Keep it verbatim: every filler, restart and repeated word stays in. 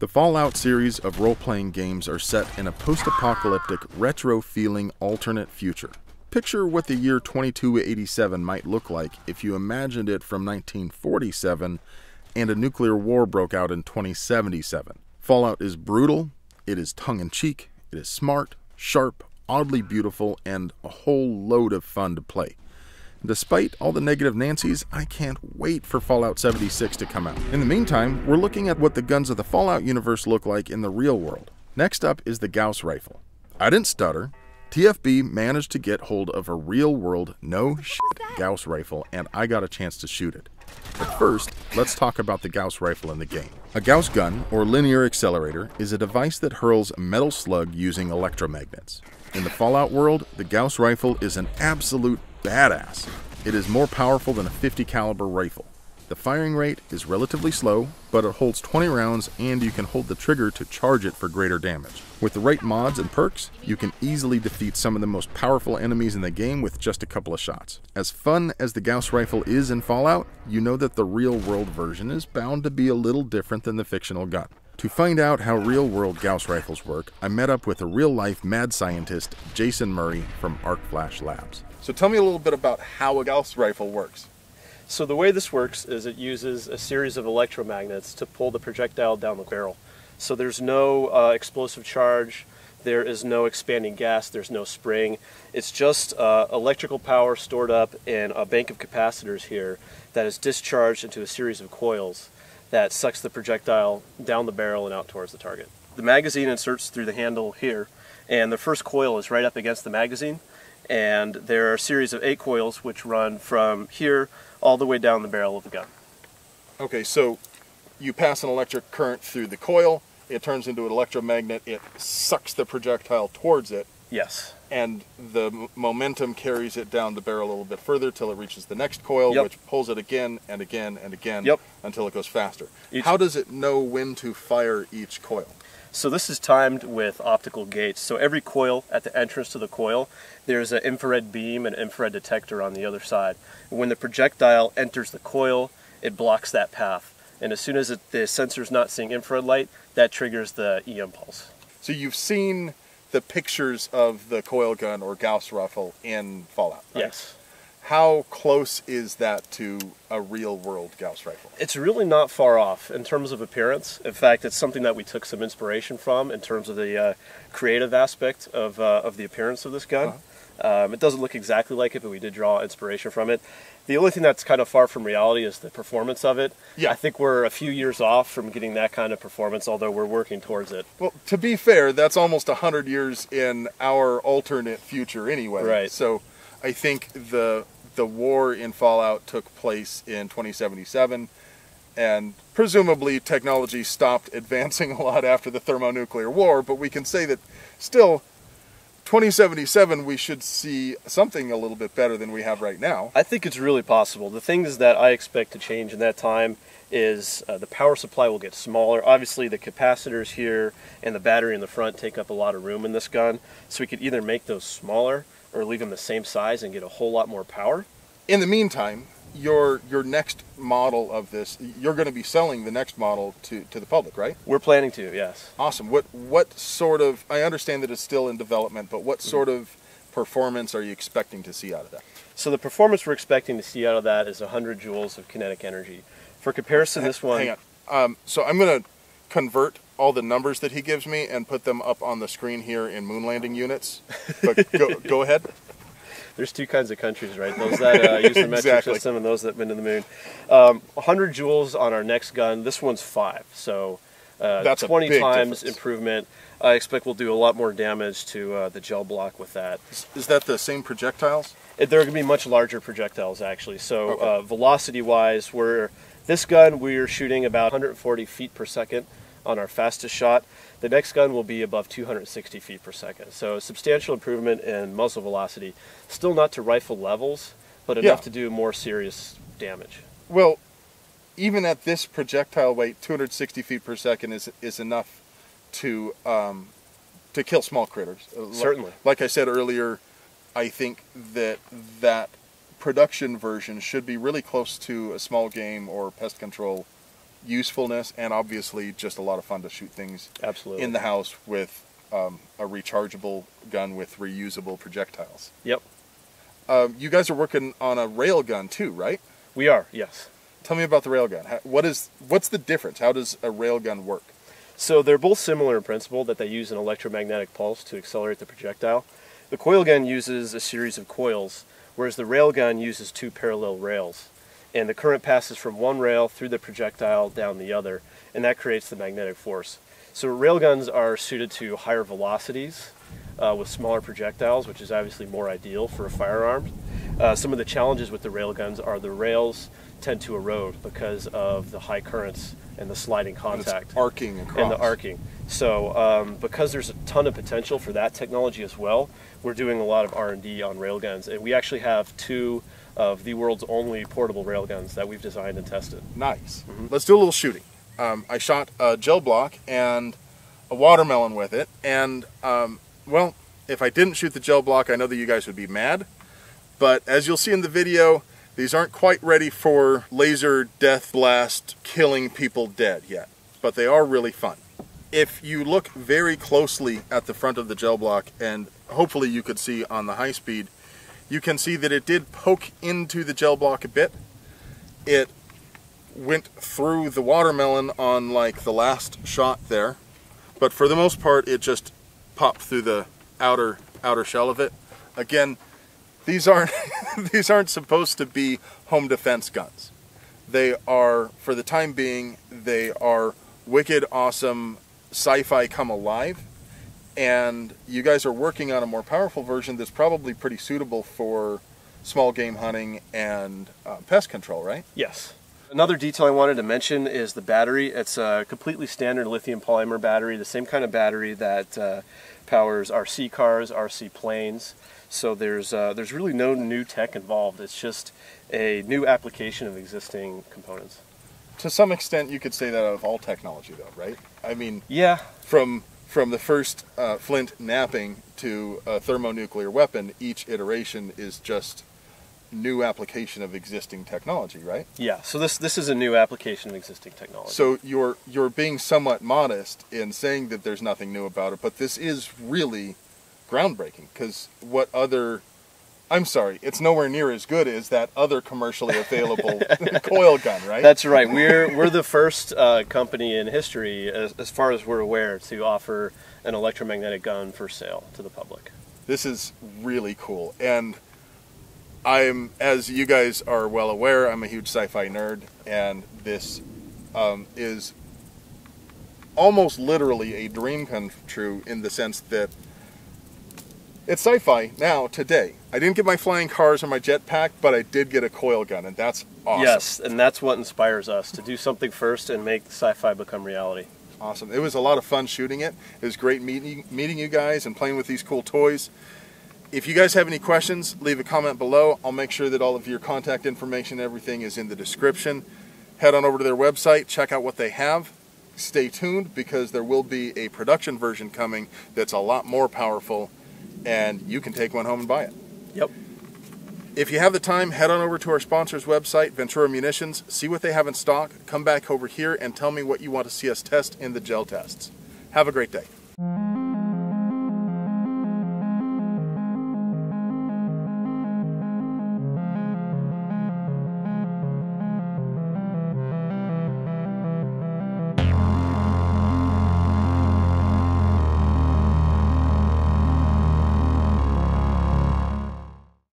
The Fallout series of role-playing games are set in a post-apocalyptic, retro-feeling alternate future. Picture what the year twenty-two eighty-seven might look like if you imagined it from nineteen forty-seven and a nuclear war broke out in twenty seventy-seven. Fallout is brutal, it is tongue-in-cheek, it is smart, sharp, oddly beautiful, and a whole load of fun to play. Despite all the negative Nancies, I can't wait for Fallout seventy-six to come out. In the meantime, we're looking at what the guns of the Fallout universe look like in the real world. Next up is the Gauss Rifle. I didn't stutter. T F B managed to get hold of a real-world, no-shit Gauss Rifle, and I got a chance to shoot it. But first, let's talk about the Gauss Rifle in the game. A Gauss gun, or linear accelerator, is a device that hurls a metal slug using electromagnets. In the Fallout world, the Gauss Rifle is an absolute badass. It is more powerful than a fifty caliber rifle. The firing rate is relatively slow, but it holds twenty rounds and you can hold the trigger to charge it for greater damage. With the right mods and perks, you can easily defeat some of the most powerful enemies in the game with just a couple of shots. As fun as the Gauss Rifle is in Fallout, you know that the real-world version is bound to be a little different than the fictional gun. To find out how real-world Gauss rifles work, I met up with a real-life mad scientist, Jason Murray from ArcFlash Labs. So tell me a little bit about how a Gauss rifle works. So the way this works is it uses a series of electromagnets to pull the projectile down the barrel. So there's no uh, explosive charge, there is no expanding gas, there's no spraying. It's just uh, electrical power stored up in a bank of capacitors here that is discharged into a series of coils that sucks the projectile down the barrel and out towards the target. The magazine inserts through the handle here, and the first coil is right up against the magazine, and there are a series of eight coils which run from here all the way down the barrel of the gun. Okay, so you pass an electric current through the coil, it turns into an electromagnet, it sucks the projectile towards it. Yes. And the momentum carries it down the barrel a little bit further till it reaches the next coil, yep. Which pulls it again and again and again yep. Until it goes faster. Each How does it know when to fire each coil? So this is timed with optical gates. So every coil, at the entrance to the coil, there's an infrared beam and infrared detector on the other side. When the projectile enters the coil, it blocks that path. And as soon as it, the sensor's not seeing infrared light, that triggers the E M pulse. So you've seen the pictures of the coil gun or Gauss rifle in Fallout, right? Yes. How close is that to a real-world Gauss rifle? It's really not far off in terms of appearance. In fact, it's something that we took some inspiration from in terms of the uh, creative aspect of, uh, of the appearance of this gun. Uh-huh. Um, it doesn't look exactly like it, but we did draw inspiration from it. The only thing that's kind of far from reality is the performance of it. Yeah. I think we're a few years off from getting that kind of performance, although we're working towards it. Well, to be fair, that's almost one hundred years in our alternate future anyway. Right. So I think the, the war in Fallout took place in twenty seventy-seven, and presumably technology stopped advancing a lot after the thermonuclear war, but we can say that still twenty seventy-seven, we should see something a little bit better than we have right now. I think it's really possible. The things that I expect to change in that time is uh, the power supply will get smaller. Obviously, the capacitors here and the battery in the front take up a lot of room in this gun, so we could either make those smaller or leave them the same size and get a whole lot more power. In the meantime, your your next model of this, you're going to be selling the next model to to the public, right? We're planning to, yes. Awesome. What what sort of, I understand that it's still in development, but what sort of performance are you expecting to see out of that? So the performance we're expecting to see out of that is one hundred joules of kinetic energy. For comparison, this one... Hang on. Um, so I'm going to convert all the numbers that he gives me and put them up on the screen here in moon landing units. But go, go ahead. There's two kinds of countries, right? Those that uh, use the metric exactly. system and those that have been to the moon. Um, one hundred joules on our next gun. This one's five, so uh, that's twenty times difference. Improvement. I expect we'll do a lot more damage to uh, the gel block with that. Is, is that the same projectiles? It, they're going to be much larger projectiles, actually. So okay. uh, velocity-wise, we're this gun we're shooting about one hundred forty feet per second on our fastest shot. The next gun will be above two hundred sixty feet per second. So a substantial improvement in muzzle velocity. Still not to rifle levels, but enough yeah. to do more serious damage. Well, even at this projectile weight, two hundred sixty feet per second is is enough to um, to kill small critters. Certainly. Like, like I said earlier, I think that that production version should be really close to a small game or pest control usefulness, and obviously just a lot of fun to shoot things absolutely in the house with um, a rechargeable gun with reusable projectiles. Yep. Uh, you guys are working on a rail gun too, right? We are, yes. Tell me about the rail gun. How, what is, what's the difference? How does a rail gun work? So they're both similar in principle, that they use an electromagnetic pulse to accelerate the projectile. The coil gun uses a series of coils, whereas the rail gun uses two parallel rails. And the current passes from one rail through the projectile down the other, and that creates the magnetic force. So railguns are suited to higher velocities uh, with smaller projectiles, which is obviously more ideal for a firearm. Uh, some of the challenges with the railguns are the rails tend to erode because of the high currents and the sliding contact. And it's arcing across. And the arcing. So um, because there's a ton of potential for that technology as well, we're doing a lot of R and D on railguns, and we actually have two of the world's only portable railguns that we've designed and tested. Nice. Mm-hmm. Let's do a little shooting. Um, I shot a gel block and a watermelon with it, and um, well, if I didn't shoot the gel block, I know that you guys would be mad, but as you'll see in the video, these aren't quite ready for laser death blast killing people dead yet, but they are really fun. If you look very closely at the front of the gel block, and hopefully you could see on the high speed, you can see that it did poke into the gel block a bit. It went through the watermelon on like the last shot there, but for the most part it just popped through the outer outer shell of it. Again, these aren't these aren't supposed to be home defense guns. They are, for the time being, they are wicked awesome sci-fi come alive. And you guys are working on a more powerful version that's probably pretty suitable for small game hunting and uh, pest control, right? Yes. Another detail I wanted to mention is the battery. It's a completely standard lithium polymer battery, the same kind of battery that uh, powers R C cars, R C planes. So there's, uh, there's really no new tech involved. It's just a new application of existing components. To some extent, you could say that of all technology though, right? I mean, yeah. from... From the first uh, flint napping to a thermonuclear weapon, each iteration is just new application of existing technology, right? Yeah, so this this is a new application of existing technology. So you're you're being somewhat modest in saying that there's nothing new about it, but this is really groundbreaking, because what other... I'm sorry, it's nowhere near as good as that other commercially available coil gun, right? That's right. We're we're the first uh, company in history, as, as far as we're aware, to offer an electromagnetic gun for sale to the public. This is really cool. And I'm, as you guys are well aware, I'm a huge sci-fi nerd, and this um, is almost literally a dream come true in the sense that it's sci-fi now, today. I didn't get my flying cars or my jetpack, but I did get a coil gun, and that's awesome. Yes, and that's what inspires us, to do something first and make sci-fi become reality. Awesome. It was a lot of fun shooting it. It was great meeting, meeting you guys and playing with these cool toys. If you guys have any questions, leave a comment below. I'll make sure that all of your contact information and everything is in the description. Head on over to their website, check out what they have. Stay tuned, because there will be a production version coming that's a lot more powerful, and you can take one home and buy it. Yep. If you have the time, head on over to our sponsor's website, Ventura Munitions, see what they have in stock, come back over here and tell me what you want to see us test in the gel tests. Have a great day.